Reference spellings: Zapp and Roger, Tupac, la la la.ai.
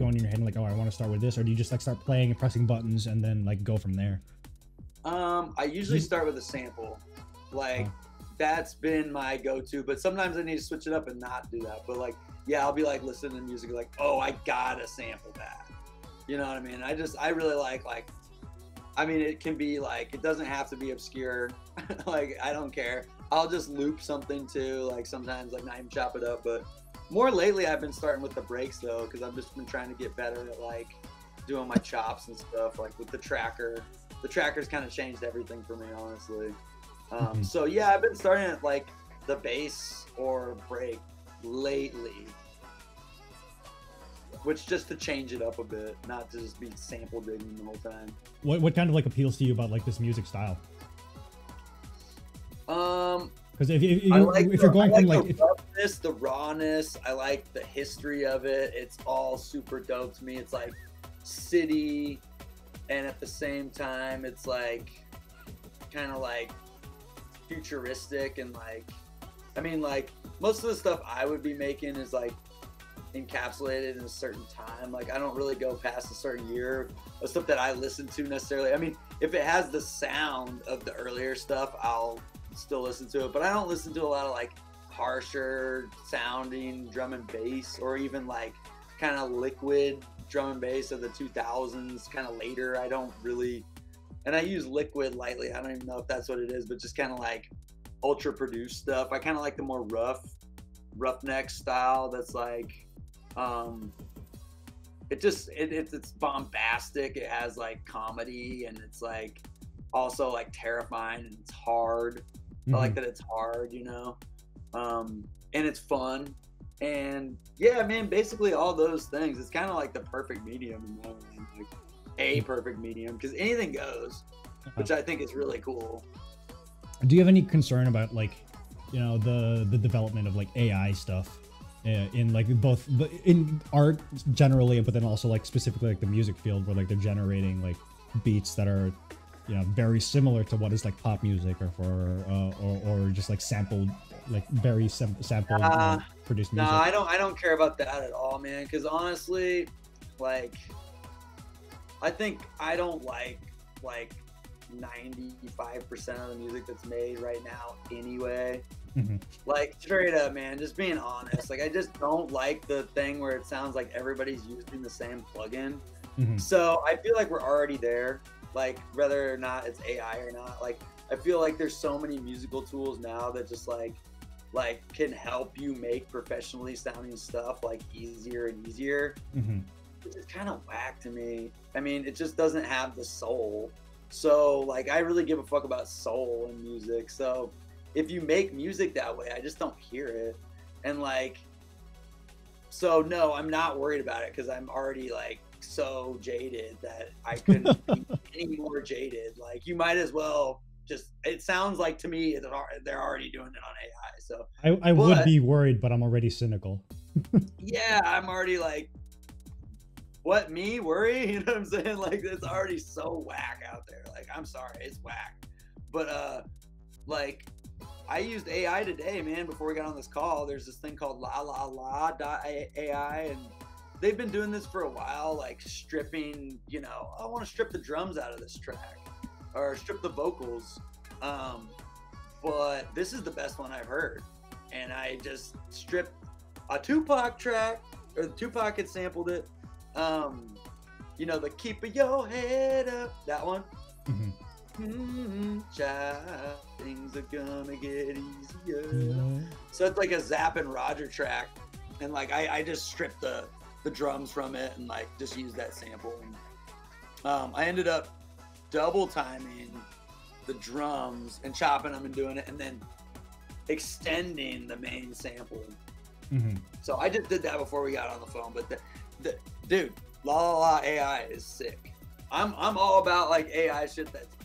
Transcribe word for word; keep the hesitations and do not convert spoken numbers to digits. go in your head and like, oh, I want to start with this, or do you just like start playing and pressing buttons and then like go from there? Um, I usually start with a sample. Like oh. that's been my go-to, but sometimes I need to switch it up and not do that. But like, yeah, I'll be like listening to music like, oh, I gotta sample that. You know what I mean? I just, I really like, like, I mean, it can be like, it doesn't have to be obscure. Like, I don't care. I'll just loop something too. Like sometimes like not even chop it up, but more lately I've been starting with the breaks though, cause I've just been trying to get better at like doing my chops and stuff. Like with the tracker, the tracker's kind of changed everything for me, honestly. Um, mm-hmm. So yeah, I've been starting at like the bass or break lately, which just to change it up a bit, not to just be sample digging the whole time. What, what kind of like appeals to you about like this music style? Um, because if, if, if, like if the, you're going I like from like the, if, roughness, the rawness, I like the history of it. It's all super dope to me. It's like city, and at the same time, it's like kind of like futuristic and like, I mean, like most of the stuff I would be making is like encapsulated in a certain time. Like I don't really go past a certain year of stuff that I listen to necessarily. I mean, if it has the sound of the earlier stuff, I'll still listen to it, but I don't listen to a lot of like harsher sounding drum and bass, or even like kind of liquid drum and bass of the two thousands, kind of later. I don't really, and I use liquid lightly. I don't even know if that's what it is, but just kind of like ultra produced stuff. I kind of like the more rough, roughneck style that's like, um, it just, it, it's, it's bombastic. It has like comedy, and it's like also like terrifying, and it's hard. Mm-hmm. I like that it's hard, you know? Um, and it's fun. And yeah, man, basically all those things. It's kind of like the perfect medium, you know? Like a perfect medium, because anything goes, which I think is really cool. Do you have any concern about like, you know, the the development of like A I stuff in like both in art generally, but then also like specifically like the music field, where like they're generating like beats that are, you know, very similar to what is like pop music, or for uh, or, or just like sampled, like very sam sampled uh, you know, produced music? No, I don't. I don't care about that at all, man. Because honestly, like, I think I don't like like ninety-five percent of the music that's made right now anyway. Mm-hmm. Like straight up, man, just being honest, like I just don't like the thing where it sounds like everybody's using the same plugin. Mm-hmm. So I feel like we're already there, like whether or not it's A I or not. Like I feel like there's so many musical tools now that just like like can help you make professionally sounding stuff like easier and easier. Mm-hmm. It's kind of whack to me. I mean, it just doesn't have the soul. So like, I really give a fuck about soul and music. So if you make music that way, I just don't hear it. And like, so no, I'm not worried about it, because I'm already like so jaded that I couldn't be any more jaded. Like you might as well just, it sounds like to me that they're already doing it on A I. So I, I but, would be worried, but I'm already cynical. Yeah, I'm already like, what, me worry? You know what I'm saying? Like it's already so whack out there. Like I'm sorry, it's whack. But uh, like I used A I today, man. Before we got on this call, there's this thing called la la la dot A I, and they've been doing this for a while. Like stripping, you know, I want to strip the drums out of this track, or strip the vocals. Um, but this is the best one I've heard, and I just stripped a Tupac track, or Tupac had sampled it. Um, you know, the keep your head up, that one. Mm-hmm. Mm-hmm, child, things are gonna get easier. Yeah. So it's like a Zapp and Roger track, and like I, I just stripped the the drums from it and like just used that sample. And, um, I ended up double timing the drums and chopping them and doing it, and then extending the main sample. Mm-hmm. So I just did that before we got on the phone, but the, the dude, la la la A I is sick. I'm I'm all about like A I shit that's